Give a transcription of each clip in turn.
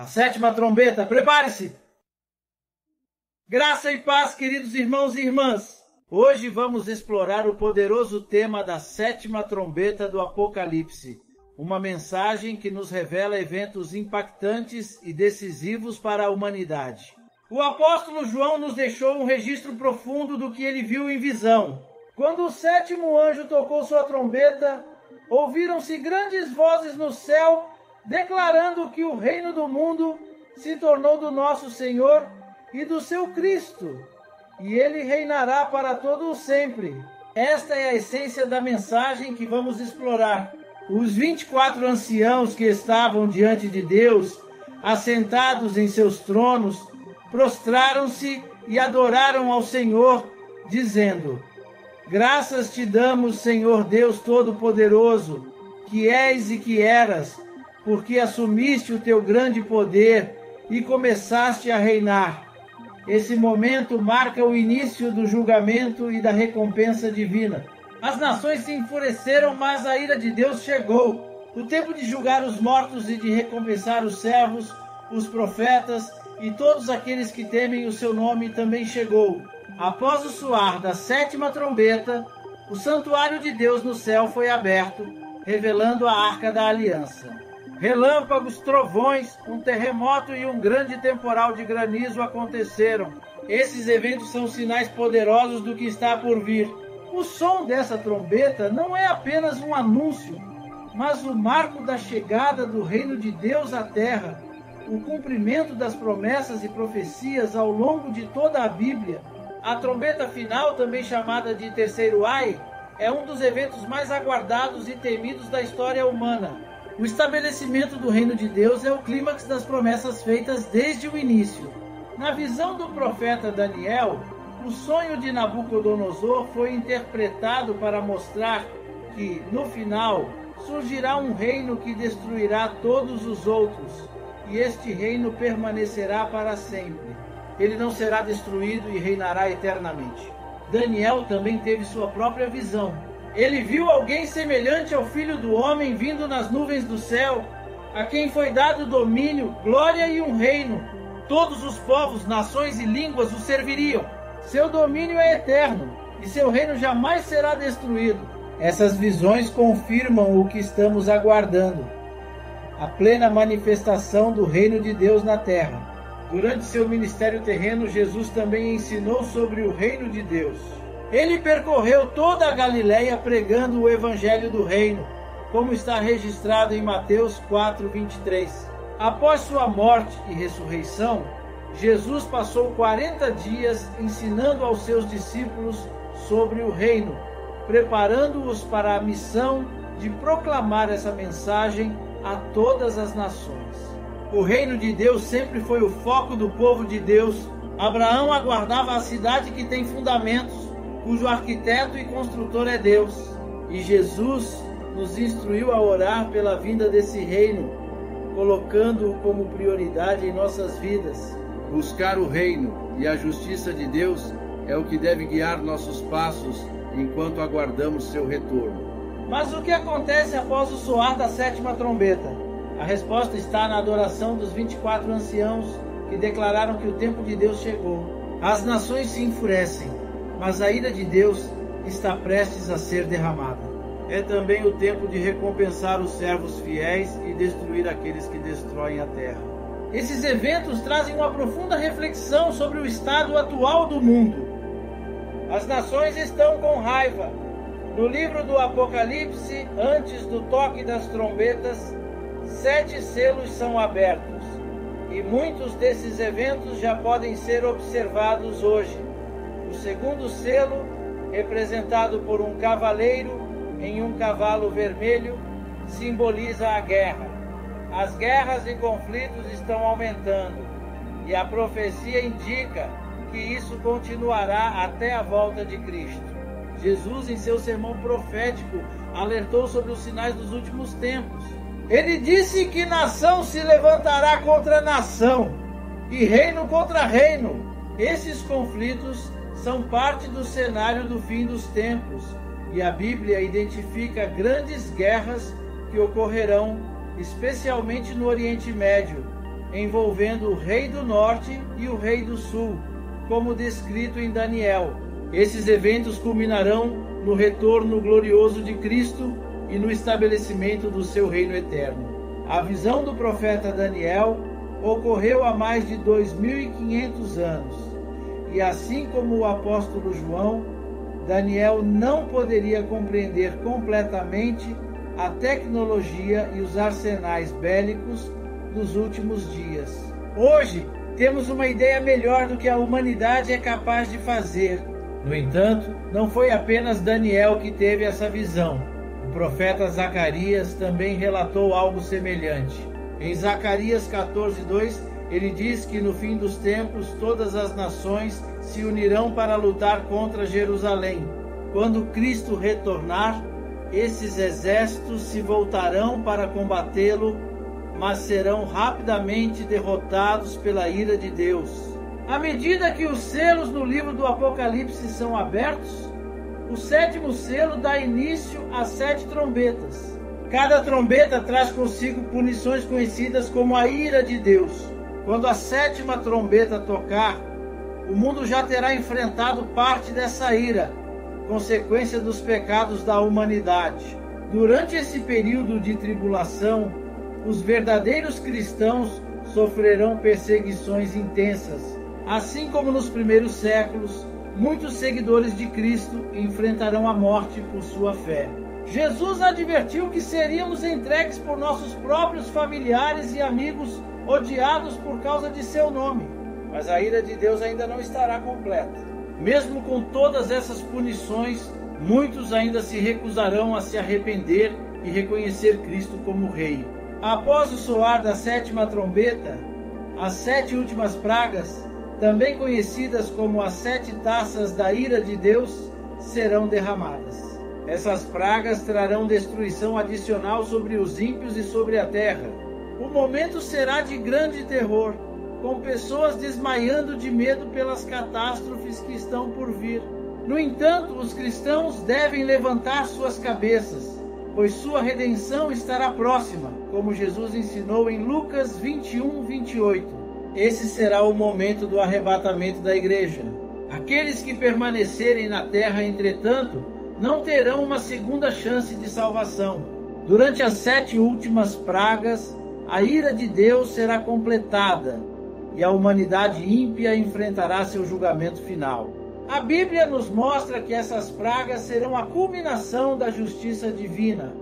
A sétima trombeta, prepare-se! Graça e paz, queridos irmãos e irmãs! Hoje vamos explorar o poderoso tema da sétima trombeta do Apocalipse, uma mensagem que nos revela eventos impactantes e decisivos para a humanidade. O apóstolo João nos deixou um registro profundo do que ele viu em visão. Quando o sétimo anjo tocou sua trombeta, ouviram-se grandes vozes no céu, declarando que o reino do mundo se tornou do nosso Senhor e do seu Cristo, e ele reinará para todo o sempre. Esta é a essência da mensagem que vamos explorar. Os 24 anciãos que estavam diante de Deus, assentados em seus tronos, prostraram-se e adoraram ao Senhor, dizendo: Graças te damos, Senhor Deus Todo-Poderoso, que és e que eras, porque assumiste o teu grande poder e começaste a reinar. Esse momento marca o início do julgamento e da recompensa divina. As nações se enfureceram, mas a ira de Deus chegou. O tempo de julgar os mortos e de recompensar os servos, os profetas e todos aqueles que temem o seu nome também chegou. Após o soar da sétima trombeta, o santuário de Deus no céu foi aberto, revelando a Arca da Aliança. Relâmpagos, trovões, um terremoto e um grande temporal de granizo aconteceram. Esses eventos são sinais poderosos do que está por vir. O som dessa trombeta não é apenas um anúncio, mas o marco da chegada do reino de Deus à terra, o cumprimento das promessas e profecias ao longo de toda a Bíblia. A trombeta final, também chamada de terceiro ai, é um dos eventos mais aguardados e temidos da história humana. O estabelecimento do reino de Deus é o clímax das promessas feitas desde o início. Na visão do profeta Daniel, o sonho de Nabucodonosor foi interpretado para mostrar que, no final, surgirá um reino que destruirá todos os outros, e este reino permanecerá para sempre. Ele não será destruído e reinará eternamente. Daniel também teve sua própria visão. Ele viu alguém semelhante ao Filho do Homem vindo nas nuvens do céu, a quem foi dado domínio, glória e um reino. Todos os povos, nações e línguas o serviriam. Seu domínio é eterno e seu reino jamais será destruído. Essas visões confirmam o que estamos aguardando: a plena manifestação do reino de Deus na terra. Durante seu ministério terreno, Jesus também ensinou sobre o reino de Deus. Ele percorreu toda a Galiléia pregando o Evangelho do Reino, como está registrado em Mateus 4:23. Após sua morte e ressurreição, Jesus passou 40 dias ensinando aos seus discípulos sobre o Reino, preparando-os para a missão de proclamar essa mensagem a todas as nações. O Reino de Deus sempre foi o foco do povo de Deus. Abraão aguardava a cidade que tem fundamentos, cujo arquiteto e construtor é Deus. E Jesus nos instruiu a orar pela vinda desse reino, colocando-o como prioridade em nossas vidas. Buscar o reino e a justiça de Deus é o que deve guiar nossos passos enquanto aguardamos seu retorno. Mas o que acontece após o soar da sétima trombeta? A resposta está na adoração dos 24 anciãos que declararam que o tempo de Deus chegou. As nações se enfurecem, mas a ira de Deus está prestes a ser derramada. É também o tempo de recompensar os servos fiéis e destruir aqueles que destroem a terra. Esses eventos trazem uma profunda reflexão sobre o estado atual do mundo. As nações estão com raiva. No livro do Apocalipse, antes do toque das trombetas, 7 selos são abertos, e muitos desses eventos já podem ser observados hoje. O segundo selo, representado por um cavaleiro em um cavalo vermelho, simboliza a guerra. As guerras e conflitos estão aumentando, e a profecia indica que isso continuará até a volta de Cristo. Jesus, em seu sermão profético, alertou sobre os sinais dos últimos tempos. Ele disse que nação se levantará contra nação, e reino contra reino. Esses conflitos são parte do cenário do fim dos tempos, e a Bíblia identifica grandes guerras que ocorrerão, especialmente no Oriente Médio, envolvendo o rei do norte e o rei do sul, como descrito em Daniel. Esses eventos culminarão no retorno glorioso de Cristo e no estabelecimento do seu reino eterno. A visão do profeta Daniel ocorreu há mais de 2500 anos, e assim como o apóstolo João, Daniel não poderia compreender completamente a tecnologia e os arsenais bélicos dos últimos dias. Hoje, temos uma ideia melhor do que a humanidade é capaz de fazer. No entanto, não foi apenas Daniel que teve essa visão. O profeta Zacarias também relatou algo semelhante. Em Zacarias 14:2, ele diz que no fim dos tempos todas as nações se unirão para lutar contra Jerusalém. Quando Cristo retornar, esses exércitos se voltarão para combatê-lo, mas serão rapidamente derrotados pela ira de Deus. À medida que os selos no livro do Apocalipse são abertos, o sétimo selo dá início às 7 trombetas. Cada trombeta traz consigo punições conhecidas como a ira de Deus. Quando a 7ª trombeta tocar, o mundo já terá enfrentado parte dessa ira, consequência dos pecados da humanidade. Durante esse período de tribulação, os verdadeiros cristãos sofrerão perseguições intensas. Assim como nos primeiros séculos, muitos seguidores de Cristo enfrentarão a morte por sua fé. Jesus advertiu que seríamos entregues por nossos próprios familiares e amigos, odiados por causa de seu nome. Mas a ira de Deus ainda não estará completa. Mesmo com todas essas punições, muitos ainda se recusarão a se arrepender e reconhecer Cristo como Rei. Após o soar da 7ª trombeta, as 7 últimas pragas, também conhecidas como as 7 taças da ira de Deus, serão derramadas. Essas pragas trarão destruição adicional sobre os ímpios e sobre a terra. O momento será de grande terror, com pessoas desmaiando de medo pelas catástrofes que estão por vir. No entanto, os cristãos devem levantar suas cabeças, pois sua redenção estará próxima, como Jesus ensinou em Lucas 21:28. Esse será o momento do arrebatamento da igreja. Aqueles que permanecerem na terra, entretanto, não terão uma segunda chance de salvação. Durante as 7 últimas pragas, a ira de Deus será completada e a humanidade ímpia enfrentará seu julgamento final. A Bíblia nos mostra que essas pragas serão a culminação da justiça divina,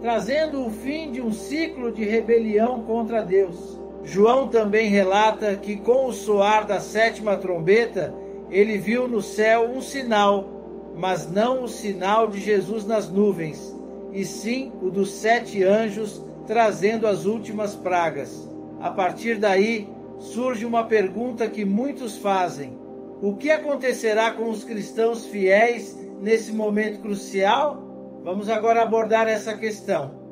trazendo o fim de um ciclo de rebelião contra Deus. João também relata que com o soar da 7ª trombeta, ele viu no céu um sinal, mas não o sinal de Jesus nas nuvens, e sim o dos 7 anjos trazendo as últimas pragas. A partir daí, surge uma pergunta que muitos fazem. O que acontecerá com os cristãos fiéis nesse momento crucial? Vamos agora abordar essa questão.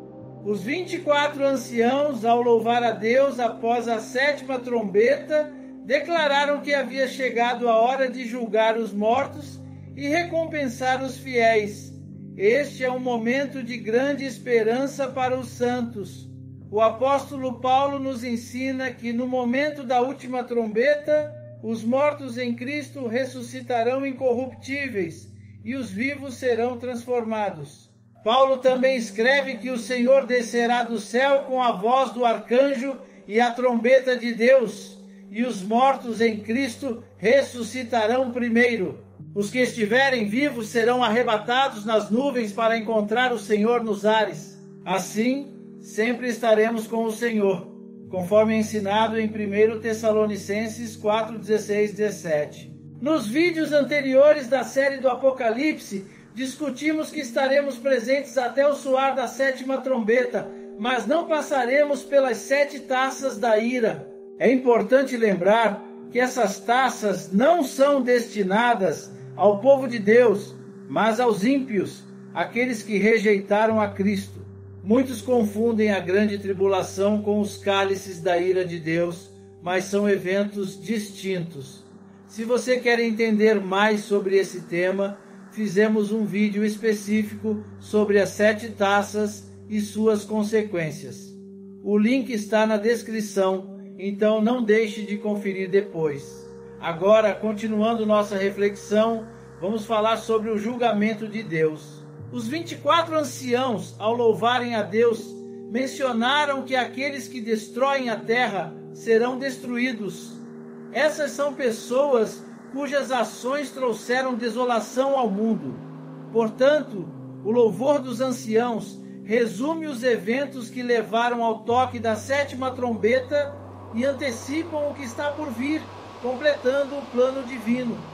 Os 24 anciãos, ao louvar a Deus após a 7ª trombeta, declararam que havia chegado a hora de julgar os mortos e recompensar os fiéis. Este é um momento de grande esperança para os santos. O apóstolo Paulo nos ensina que no momento da última trombeta, os mortos em Cristo ressuscitarão incorruptíveis e os vivos serão transformados. Paulo também escreve que o Senhor descerá do céu com a voz do arcanjo e a trombeta de Deus, e os mortos em Cristo ressuscitarão primeiro. Os que estiverem vivos serão arrebatados nas nuvens para encontrar o Senhor nos ares. Assim, sempre estaremos com o Senhor, conforme ensinado em 1 Tessalonicenses 4:16-17. Nos vídeos anteriores da série do Apocalipse, discutimos que estaremos presentes até o soar da 7ª trombeta, mas não passaremos pelas 7 taças da ira. É importante lembrar que essas taças não são destinadas ao povo de Deus, mas aos ímpios, aqueles que rejeitaram a Cristo. Muitos confundem a grande tribulação com os cálices da ira de Deus, mas são eventos distintos. Se você quer entender mais sobre esse tema, fizemos um vídeo específico sobre as 7 taças e suas consequências. O link está na descrição então não deixe de conferir depois. Agora, continuando nossa reflexão, vamos falar sobre o julgamento de Deus. Os 24 anciãos, ao louvarem a Deus, mencionaram que aqueles que destroem a terra serão destruídos. Essas são pessoas cujas ações trouxeram desolação ao mundo. Portanto, o louvor dos anciãos resume os eventos que levaram ao toque da 7ª trombeta e antecipam o que está por vir, completando o plano divino.